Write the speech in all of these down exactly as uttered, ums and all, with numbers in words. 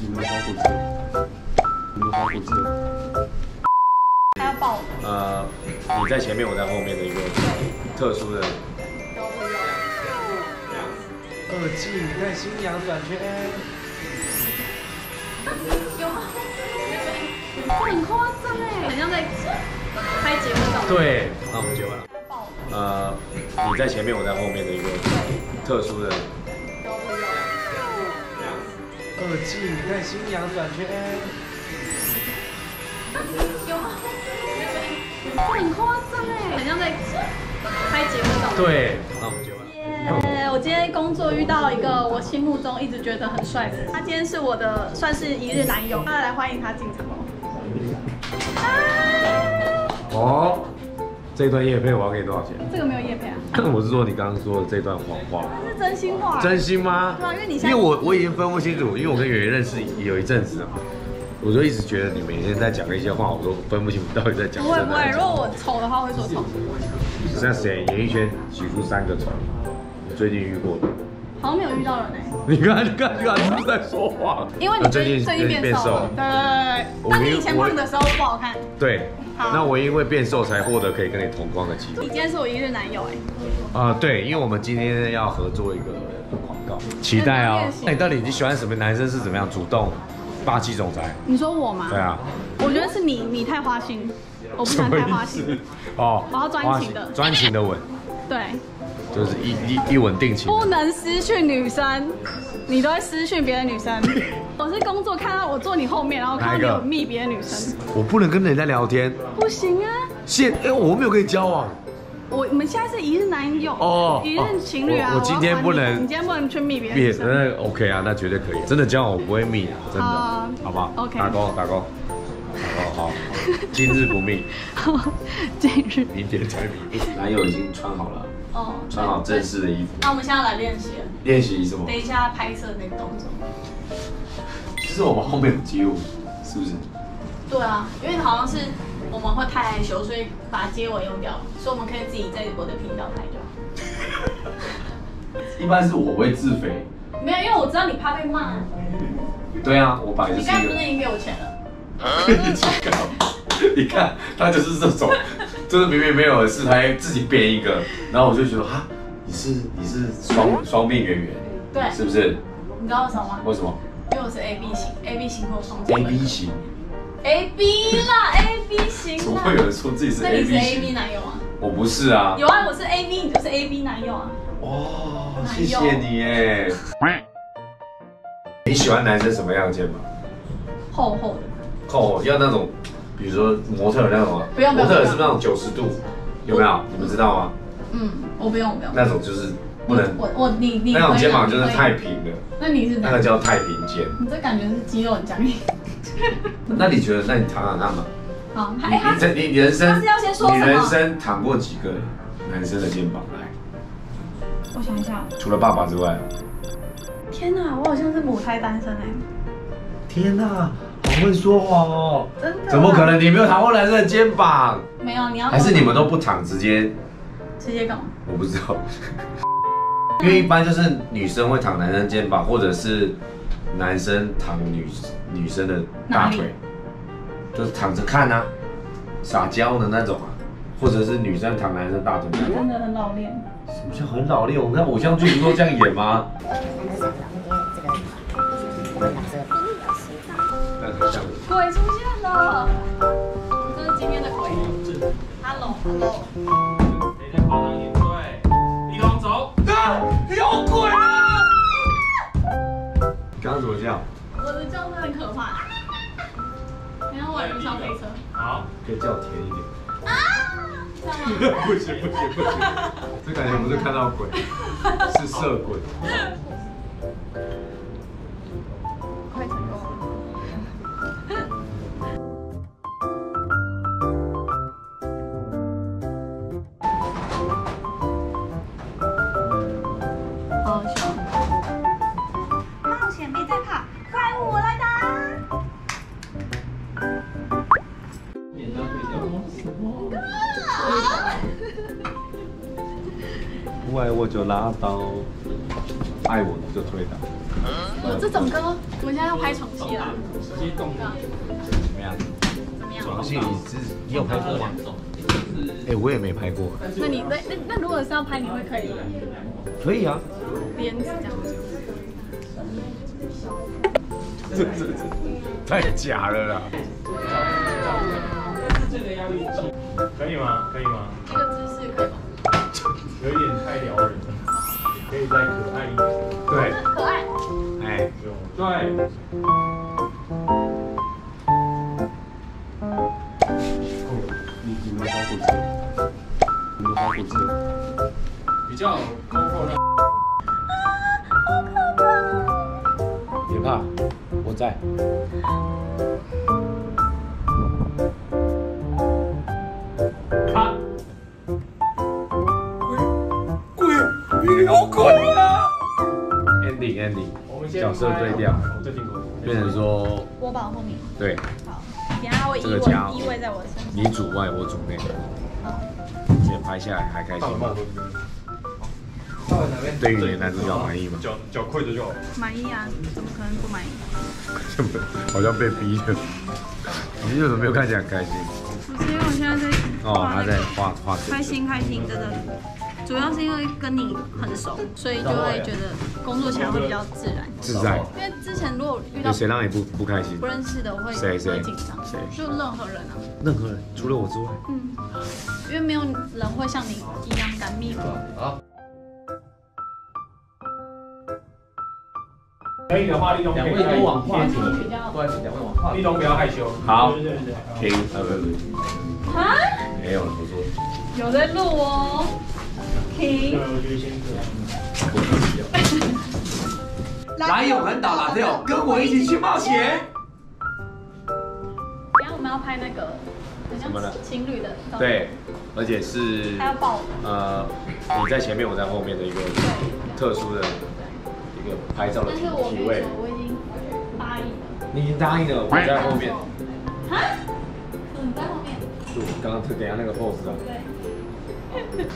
你们好火车，你们好火车。他抱我。呃，你在前面，我在后面的一个特殊的。二季，你看新娘转圈。有吗？这很夸张哎，很像在拍节目照。对，那我们结婚了。 呃，你在前面，我在后面的一个特殊的。二季，你看新娘转圈。有吗？这很夸张哎，很像在拍节目照。对，那我们就。 耶！ Yeah, 我今天工作遇到一个我心目中一直觉得很帅的，他今天是我的算是一日男友，大家来欢迎他进场哦。哦，这段业配我要给你多少钱？这个没有业配啊。我是说你刚刚说的这段谎话。这是真心话。真心吗？对啊，因为你因为我我已经分不清楚，因为我跟圆圆认识有一阵子了嘛。 我就一直觉得你每天在讲的一些话，我都分不清你到底在讲什么。不会不会，如果我丑的话，我会说丑。那谁，演艺圈举出三个丑，你最近遇过的？好像没有遇到人哎、欸。你看，你看，你看，是不是在说谎？因为你最近最近变瘦了。对。但你以前胖的时候不好看。对。那我因为变瘦才获得可以跟你同框的机会。你今天是我一日男友哎、欸。啊、呃，对，因为我们今天要合作一个广告，期待哦。那你到底你喜欢什么男生是怎么样主动？ 霸气总裁，你说我吗？对啊，我觉得是你，你太花心，我不想太花心哦，我要专情的，专情的吻，对，就是一一一吻定情，不能私讯女生，你都会私讯别的女生，我是工作看到我坐你后面，然后看到你有密别的女生，我不能跟人家聊天，不行啊，现哎我没有跟你交往。 我我们现在是一日男友哦，一日情侣啊。我今天不能，你今天不能去密别人。那 OK 啊，那绝对可以。真的交往我不会密啊，真的，好不好 ？OK， 打勾打勾，好好，今日不密，今日明天才密。男友已经穿好了，哦，穿好正式的衣服。那我们现在来练习了。练习什么？等一下拍摄那个动作。其实我们后面有记录，是不是？对啊，因为好像是。 我们会太害羞，所以把接吻用掉，所以我们可以自己在我的频道拍就好。一般是我会自肥，没有，因为我知道你怕被骂。对啊，我本来就是。你刚才不是已经给我钱了？你看，他就是这种，就是明明没有的事，他自己编一个，然后我就觉得哈，你是你是双双面圆圆，对，是不是？你知道为什么吗？为什么？因为我是 A B 型 ，A B 型或双面。A B 型。 A B 啦 ，A B 型啦。怎么会有人说自己是 A B 型？那你是 A B 男友啊？我不是啊。有啊，我是 A B， 你就是 A B 男友啊。哦，谢谢你耶。你喜欢男生什么样的肩膀？厚厚的。厚厚要那种，比如说模特那种。不用不用。模特是那种九十度，有没有？你们知道吗？嗯，我不用我不用。那种就是不能。我我你你。那种肩膀就是太平了。那你是？那个叫太平肩。你这感觉是肌肉很僵硬。 那你觉得？那你躺躺看嘛。好，哎，他你你人生，你人生躺过几个男生的肩膀来？我想一下，除了爸爸之外，天哪，我好像是母胎单身哎！天哪，好会说谎哦！真的？怎么可能？你没有躺过男生的肩膀？没有，你要还是你们都不躺，直接直接干嘛？我不知道，因为一般就是女生会躺男生肩膀，或者是。 男生躺女女生的大腿，就是躺着看啊，撒娇的那种啊，或者是女生躺男生大腿。真的很老练。什么叫很老练？我们看偶像剧不都这样演吗？鬼出现了！这是今天的鬼。Hello Hello。每天跑到一堆，一龙走。啊！有鬼啊！ 刚刚怎么叫？我的叫声很可怕，等下我有上飞车。好，可以叫甜一点。啊！不行不行不行，这感觉不是看到鬼，是色鬼。快成功了。好笑。 不爱我就拉倒，爱我就推倒。我这种歌，我们现在要拍床戏了。激动啊！怎么样？怎么样？床戏你是你有拍过吗？哎，我也没拍过。那你那那那如果是要拍，你会可以吗？可以啊。编辑这样子。这这这太假了啦！这个要一起，可以吗？可以吗？这个姿势可以吗？有点太撩人了，可以再可爱一点。对，可爱。哎，对。你你们包裹车，你们包裹车，比较高高的。别怕，我在。 好困啊 ！Andy Andy， 角色对调，变成说我保后面。对，好，等下我依偎依偎在我身上。你主外，我主内。好，先拍下来还开心吗？对于你的男主角满意吗？脚脚跪着就好。满意啊，怎么可能不满意？好像被逼的。你为什么没有看起来很开心？不是因为我现在在哦，他在画画。开心开心，真的。 主要是因为跟你很熟，所以就会觉得工作起来会比较自然、自在。因为之前如果遇到谁让你不不开心、不认识的，我会谁谁紧张，就任何人啊，任何人除了我之外，嗯，因为没有人会像你一样敢密我。啊，可以的话，立冬两位都往话题，不好意思，两位往话题，立冬不要害羞。好，停，啊不不，啊，没有了，我说有在录哦。 来永恒岛拉六，跟我一起去冒险。等下我们要拍那个很像情侣的，对，而且是呃你在前面，我在后面的一个特殊的一个拍照的体位。我已经答应了。你已经答应了，我在后面。啊？你在后面？就刚刚等下那个 pose 啊。对。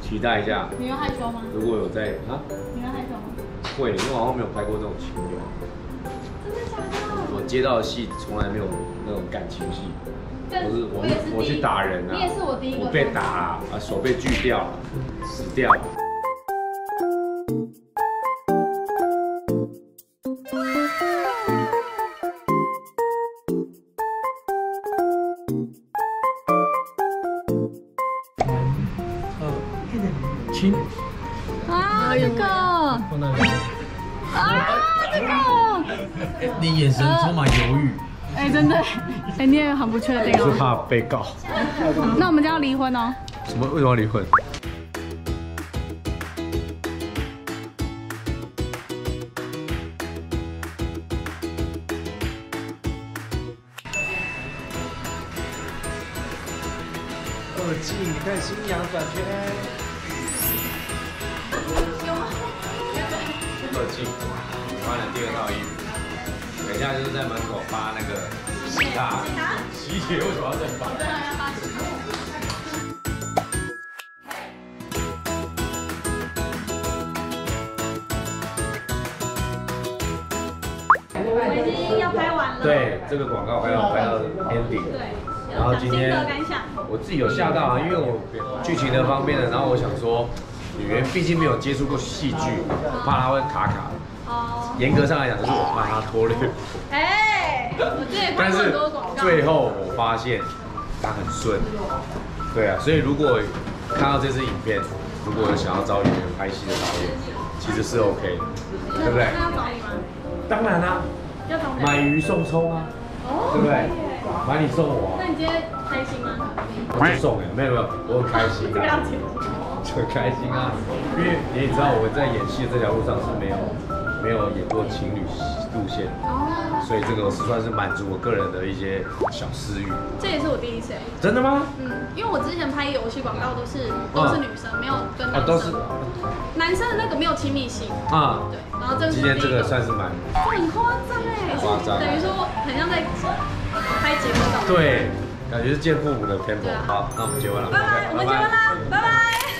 期待一下。你会害羞吗？如果有在啊，你会害羞吗？会，因为我好像没有拍过这种情侣。真的假的？我接到的戏从来没有那种感情戏。我是我我去打人啊！你也是我第一个。我被打啊，手被锯掉，死掉。啊，这个啊，这个，你眼神充满犹豫。哎，真的，哎，你也很不确定哦。是怕被告。那我们就要离婚哦。什么？为什么要离婚？二季，你看新娘转圈。 穿了第二套衣服，等一下就是在门口发那个喜糖，喜帖为什么要这么发？我已经要拍完了。对，这个广告拍到拍到 ending。对，然后今天我自己有吓到啊，因为我剧情的方面呢，然后我想说。 演员毕竟没有接触过戏剧，我怕他会卡卡。哦。严格上来讲，就是我怕他脱略。哎，我这也拍过很多广告。但是最后我发现他很顺。对啊，所以如果看到这支影片，如果有想要找演员拍戏的导演，其实是 OK， 对不对？那要找你吗？当然啦。要找你。买鱼送葱啊，对不对？买你送我。那你今天开心吗？我就送哎，没有没有，我很开心。不要紧。 很开心啊，因为你也知道我在演戏这条路上是没有没有演过情侣路线，所以这个是算是满足我个人的一些小私欲。这也是我第一次。真的吗？嗯，因为我之前拍游戏广告都是都是女生，没有跟男生。男生的那个没有亲密性啊。对，然后这今天这个算是蛮。很夸张哎，夸张，等于说很像在拍结婚照。对，感觉是见父母的天赋。好，那我们结婚了。拜拜，我们结婚啦，拜拜。